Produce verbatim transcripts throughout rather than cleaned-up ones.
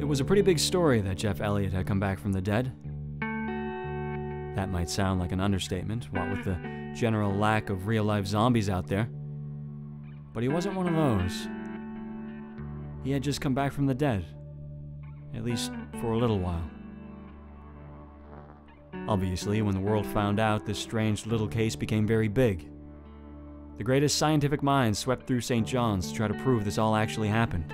It was a pretty big story that Jeff Elliot had come back from the dead. That might sound like an understatement, what with the general lack of real-life zombies out there. But he wasn't one of those. He had just come back from the dead, at least for a little while. Obviously, when the world found out, this strange little case became very big. The greatest scientific minds swept through Saint John's to try to prove this all actually happened.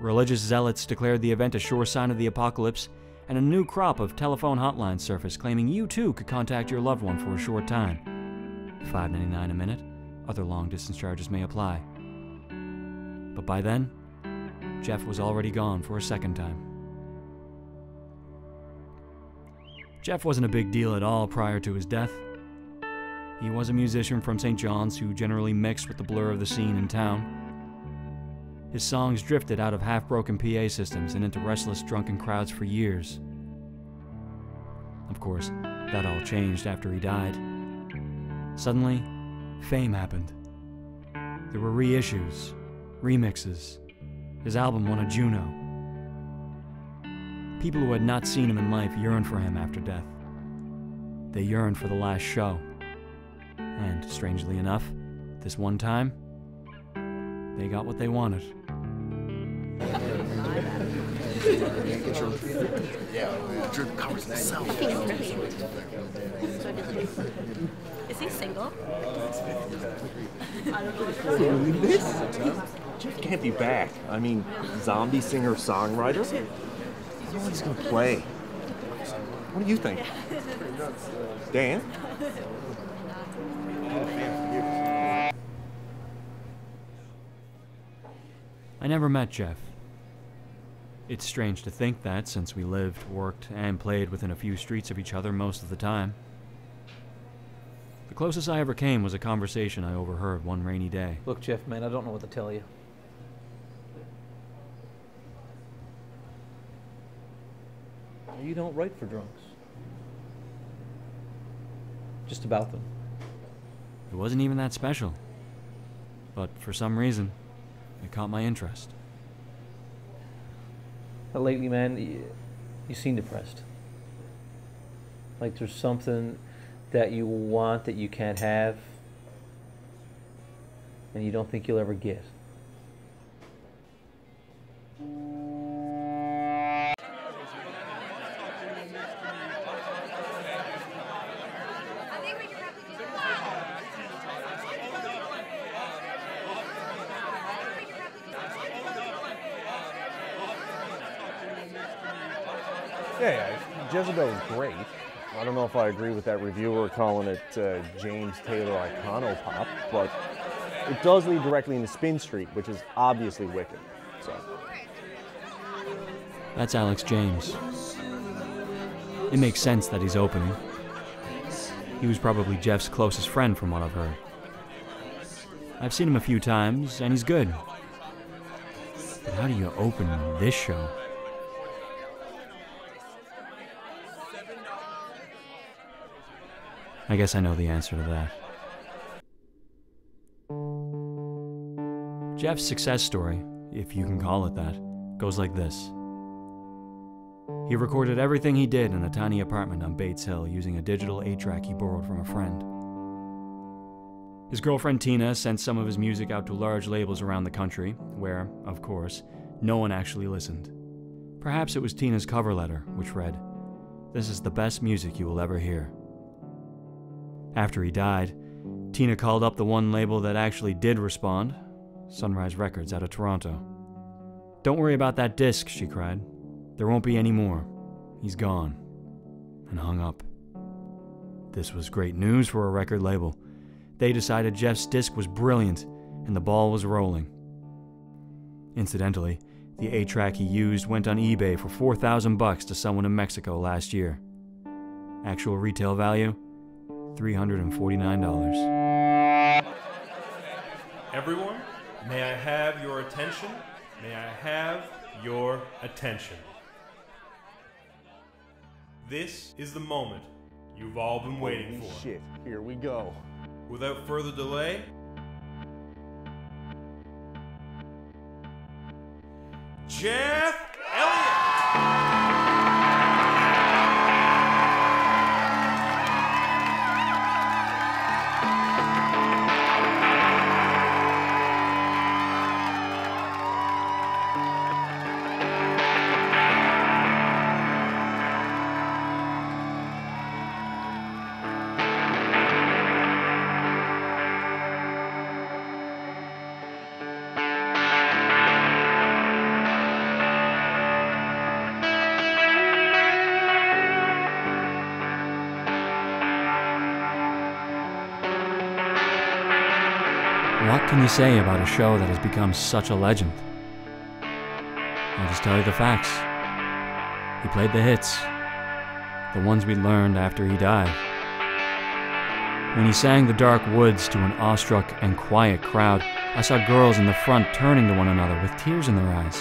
Religious zealots declared the event a sure sign of the apocalypse, and a new crop of telephone hotlines surfaced claiming you too could contact your loved one for a short time. five ninety-nine a minute, other long-distance charges may apply. But by then, Jeff was already gone for a second time. Jeff wasn't a big deal at all prior to his death. He was a musician from Saint John's who generally mixed with the blur of the scene in town. His songs drifted out of half-broken P A systems and into restless, drunken crowds for years. Of course, that all changed after he died. Suddenly, fame happened. There were reissues, remixes. His album won a Juno. People who had not seen him in life yearned for him after death. They yearned for the last show. And, strangely enough, this one time, they got what they wanted. Is he single? Jeff can't be back. I mean, zombie singer-songwriter? He's always gonna play. What do you think? Dan? I never met Jeff. It's strange to think that, since we lived, worked, and played within a few streets of each other most of the time. The closest I ever came was a conversation I overheard one rainy day. Look, Jeff, man, I don't know what to tell you. You don't write for drunks. Just about them. It wasn't even that special. But for some reason, it caught my interest. But lately, man, you, you seem depressed. Like there's something that you want that you can't have, and you don't think you'll ever get. Yeah, Jezebel was great. I don't know if I agree with that reviewer calling it uh, James Taylor Iconopop, but it does lead directly into Spin Street, which is obviously wicked. So. That's Alex James. It makes sense that he's opening. He was probably Jeff's closest friend from what I've heard. I've seen him a few times, and he's good. But how do you open this show? I guess I know the answer to that. Jeff's success story, if you can call it that, goes like this. He recorded everything he did in a tiny apartment on Bates Hill using a digital eight track he borrowed from a friend. His girlfriend Tina sent some of his music out to large labels around the country, where, of course, no one actually listened. Perhaps it was Tina's cover letter, which read, "This is the best music you will ever hear." After he died, Tina called up the one label that actually did respond, Sunrise Records out of Toronto. "Don't worry about that disc," she cried. "There won't be any more. He's gone," and hung up. This was great news for a record label. They decided Jeff's disc was brilliant, and the ball was rolling. Incidentally, the eight track he used went on eBay for four thousand bucks to someone in Mexico last year. Actual retail value? three hundred forty-nine dollars. Everyone, may I have your attention? May I have your attention? This is the moment you've all been waiting for. Holy shit, here we go. Without further delay, Jeff What can you say about a show that has become such a legend? I'll just tell you the facts. He played the hits, the ones we learned after he died. When he sang The Dark Woods to an awestruck and quiet crowd, I saw girls in the front turning to one another with tears in their eyes.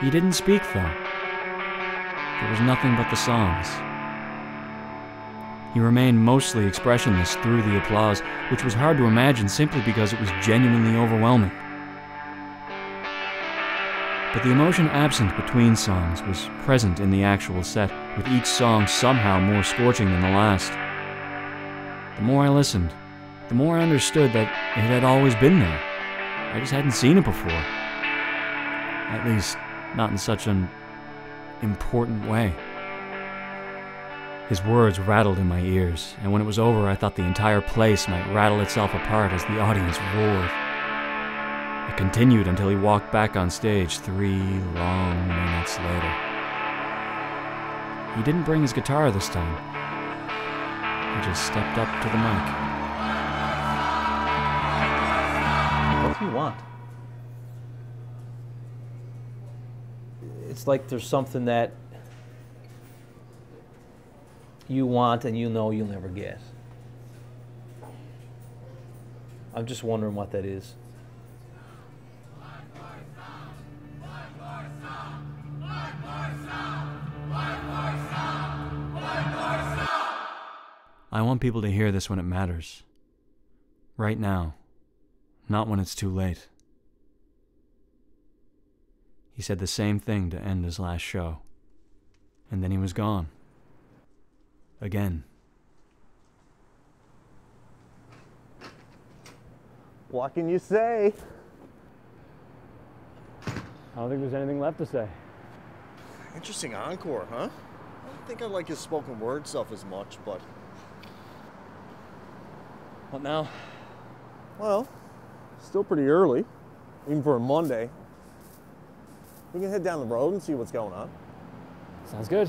He didn't speak, though. There was nothing but the songs. He remained mostly expressionless through the applause, which was hard to imagine simply because it was genuinely overwhelming. But the emotion absent between songs was present in the actual set, with each song somehow more scorching than the last. The more I listened, the more I understood that it had always been there. I just hadn't seen it before. At least, not in such an important way. His words rattled in my ears, and when it was over, I thought the entire place might rattle itself apart as the audience roared. It continued until he walked back on stage three long minutes later. He didn't bring his guitar this time. He just stepped up to the mic. What do you want? It's like there's something that you want and you know you'll never get. I'm just wondering what that is. I want people to hear this when it matters. Right now, not when it's too late. He said the same thing to end his last show, and then he was gone. Again. What can you say? I don't think there's anything left to say. Interesting encore, huh? I don't think I like his spoken word stuff as much, but... What now? Well, still pretty early, even for a Monday. We can head down the road and see what's going on. Sounds good.